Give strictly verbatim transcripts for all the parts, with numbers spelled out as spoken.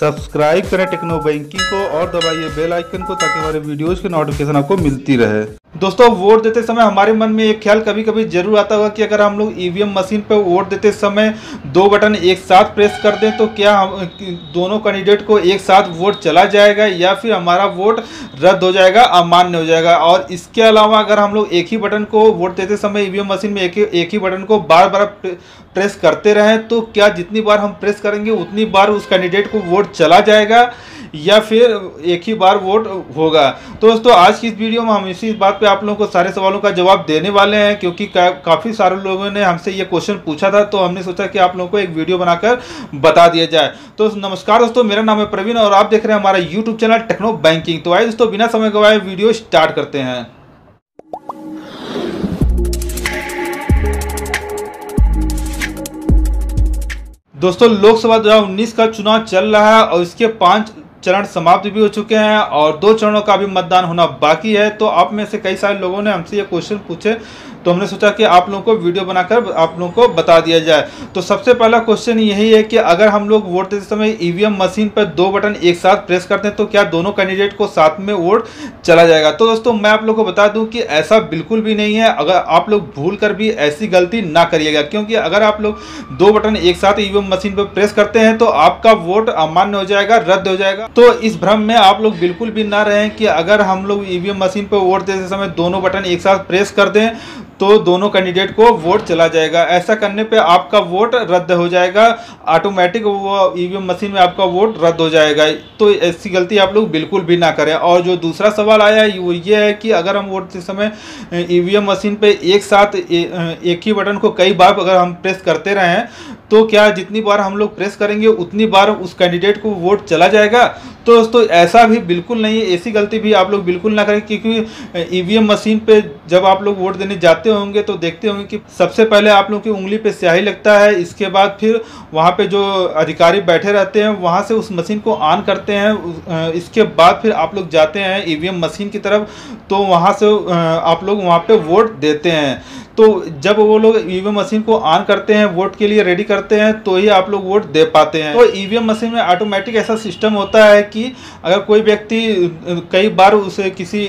Subscribe करें techno banking को और दबाइए बेल आइकन को ताकि हमारे वीडियोस की नोटिफिकेशन आपको मिलती रहे। दोस्तों, वोट देते समय हमारे मन में एक ख्याल कभी कभी जरूर आता होगा कि अगर हम लोग ईवीएम मशीन पर वोट देते समय दो बटन एक साथ प्रेस कर दें तो क्या हम दोनों कैंडिडेट को एक साथ वोट चला जाएगा या फिर हमारा वोट रद्द हो जाएगा, अमान्य हो जाएगा। और इसके अलावा अगर हम लोग एक ही बटन को वोट देते समय ईवीएम मशीन में एक, एक ही बटन को बार बार प्रेस करते रहें तो क्या जितनी बार हम प्रेस करेंगे उतनी बार उस कैंडिडेट को वोट चला जाएगा या फिर एक ही बार वोट होगा। तो दोस्तों, आज की इस वीडियो में हम इसी बात पे आप लोगों को सारे सवालों का जवाब देने वाले हैं, क्योंकि का, काफ़ी सारे लोगों ने हमसे ये क्वेश्चन पूछा था तो हमने सोचा कि आप लोगों को एक वीडियो बनाकर बता दिया जाए। तो नमस्कार दोस्तों, मेरा नाम है प्रवीण और आप देख रहे हैं हमारा यूट्यूब चैनल टेक्नो बैंकिंग। तो आइए दोस्तों, बिना समय गवाए वीडियो स्टार्ट करते हैं। दोस्तों, लोकसभा दो हज़ार उन्नीस का चुनाव चल रहा है और इसके पाँच चरण समाप्त भी हो चुके हैं और दो चरणों का भी मतदान होना बाकी है। तो आप में से कई सारे लोगों ने हमसे ये क्वेश्चन पूछे तो हमने सोचा कि आप लोगों को वीडियो बनाकर आप लोगों को बता दिया जाए। तो सबसे पहला क्वेश्चन यही है कि अगर हम लोग वोट देते समय ईवीएम मशीन पर दो बटन एक साथ प्रेस करते हैं तो क्या दोनों कैंडिडेट को साथ में वोट चला जाएगा। तो दोस्तों, मैं आप लोगों को बता दूं कि ऐसा बिल्कुल भी नहीं है। अगर आप लोग भूल कर भी ऐसी गलती ना करिएगा, क्योंकि अगर आप लोग दो बटन एक साथ ईवीएम मशीन पर प्रेस करते हैं तो आपका वोट अमान्य हो जाएगा, रद्द हो जाएगा। तो इस भ्रम में आप लोग बिल्कुल भी ना रहें कि अगर हम लोग ईवीएम मशीन पर वोट देते समय दोनों बटन एक साथ प्रेस कर दें तो दोनों कैंडिडेट को वोट चला जाएगा। ऐसा करने पे आपका वोट रद्द हो जाएगा, ऑटोमेटिक वो ईवीएम मशीन में आपका वोट रद्द हो जाएगा। तो ऐसी गलती आप लोग बिल्कुल भी ना करें। और जो दूसरा सवाल आया है वो ये है कि अगर हम वोट देते समय ईवीएम मशीन पे एक साथ एक ही बटन को कई बार अगर हम प्रेस करते रहें तो क्या जितनी बार हम लोग प्रेस करेंगे उतनी बार उस कैंडिडेट को वोट चला जाएगा। तो दोस्तों, ऐसा भी बिल्कुल नहीं है, ऐसी गलती भी आप लोग बिल्कुल ना करें, क्योंकि ईवीएम मशीन पे जब आप लोग वोट देने जाते होंगे तो देखते होंगे कि सबसे पहले आप लोगों की उंगली पे स्याही लगता है। इसके बाद फिर वहाँ पे जो अधिकारी बैठे रहते हैं वहाँ से उस मशीन को ऑन करते हैं। इसके बाद फिर आप लोग जाते हैं ईवीएम मशीन की तरफ तो वहाँ से आप लोग वहाँ पर वोट देते हैं। तो जब वो लोग ईवीएम मशीन को ऑन करते हैं, वोट के लिए रेडी करते हैं, तो ही आप लोग वोट दे पाते हैं। तो ईवीएम मशीन में ऑटोमेटिक ऐसा सिस्टम होता है कि अगर कोई व्यक्ति कई बार उसे किसी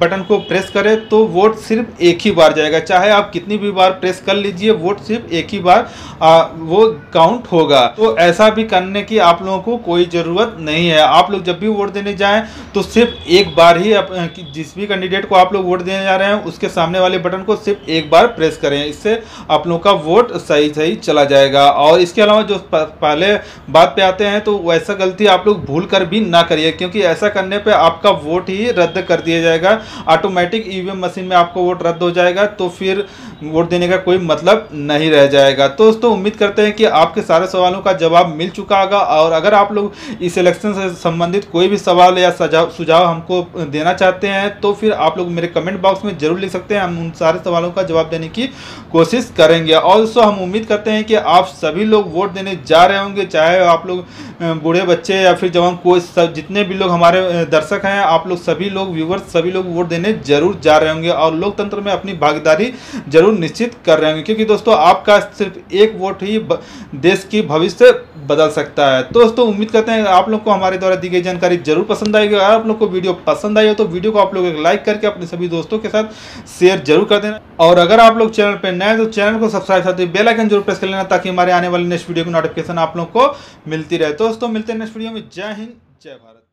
बटन को प्रेस करे तो वोट सिर्फ एक ही बार जाएगा। चाहे आप कितनी भी बार प्रेस कर लीजिए, वोट सिर्फ एक ही बार आ, वो काउंट होगा। तो ऐसा भी करने की आप लोगों को कोई ज़रूरत नहीं है। आप लोग जब भी वोट देने जाएँ तो सिर्फ एक बार ही आप, जिस भी कैंडिडेट को आप लोग वोट देने जा रहे हैं उसके सामने वाले बटन को सिर्फ एक बार प्रेस करें। इससे आप लोगों का वोट सही सही चला जाएगा। और इसके अलावा जो पहले बात पे आते हैं तो वैसा गलती आप लोग भूल कर भी ना करिए, क्योंकि ऐसा करने पे आपका वोट ही रद्द कर दिया जाएगा। ऑटोमेटिक ईवीएम मशीन में आपका वोट रद्द हो जाएगा तो फिर वोट देने का कोई मतलब नहीं रह जाएगा। तो दोस्तों, उम्मीद करते हैं कि आपके सारे सवालों का जवाब मिल चुका होगा। और अगर आप लोग इस इलेक्शन से संबंधित कोई भी सवाल या सुझाव हमको देना चाहते हैं तो फिर आप लोग मेरे कमेंट बॉक्स में जरूर लिख सकते हैं। हम उन सारे सवालों का जवाब देने की कोशिश करेंगे। और दोस्तों, हम उम्मीद करते हैं कि आप सभी लोग वोट देने जा रहे होंगे, चाहे आप लोग बूढ़े बच्चे या फिर जवान, कोई सब जितने भी लोग हमारे दर्शक हैं, आप लोग सभी लोग व्यूवर्स सभी लोग वोट देने जरूर जा रहे होंगे और लोकतंत्र में अपनी भागीदारी जरूर निश्चित कर रहे होंगे, क्योंकि दोस्तों आपका सिर्फ एक वोट ही देश की भविष्य बदल सकता है। तो दोस्तों, उम्मीद करते हैं आप लोग को हमारे द्वारा दी गई जानकारी जरूर पसंद आएगी। अगर आप लोग को वीडियो पसंद आई हो तो वीडियो को आप लोग एक लाइक करके अपने सभी दोस्तों के साथ शेयर जरूर कर देना। और अगर आप लोग चैनल पर नए हैं तो चैनल को सब्सक्राइब करते हुए बेल आइकन जरूर प्रेस कर लेना ताकि हमारे आने वाले नेक्स्ट वीडियो की नोटिफिकेशन आप लोग को मिलती रहे। दोस्तों, मिलते हैं नेक्स्ट वीडियो में। जय हिंद, जय भारत।